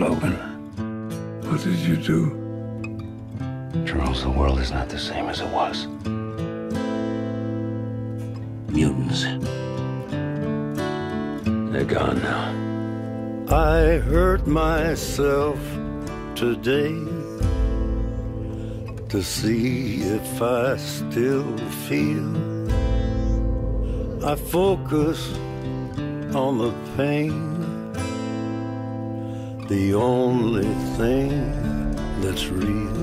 Logan, what did you do? Charles, the world is not the same as it was. Mutants. They're gone now. I hurt myself today to see if I still feel. I focus on the pain, the only thing that's real.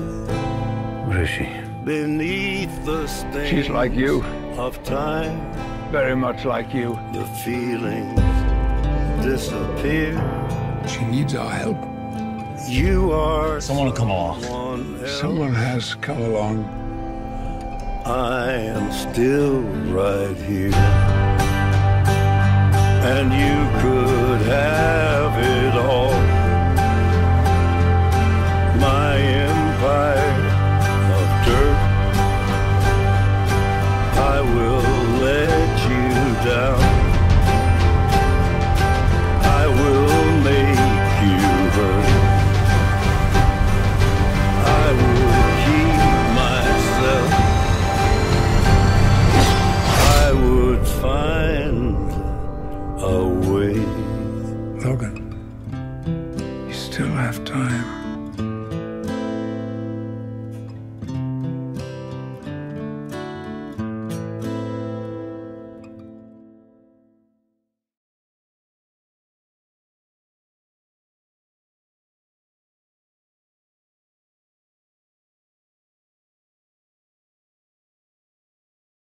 Where is she? Beneath the stain. She's like you. Of time, very much like you. The feelings disappear. She needs our help. You are someone will come along. Someone has come along. I am still right here, and you could have it all. My empire of dirt. I will let you down. I will make you hurt. I will keep myself. I would find a way. Logan, you still have time.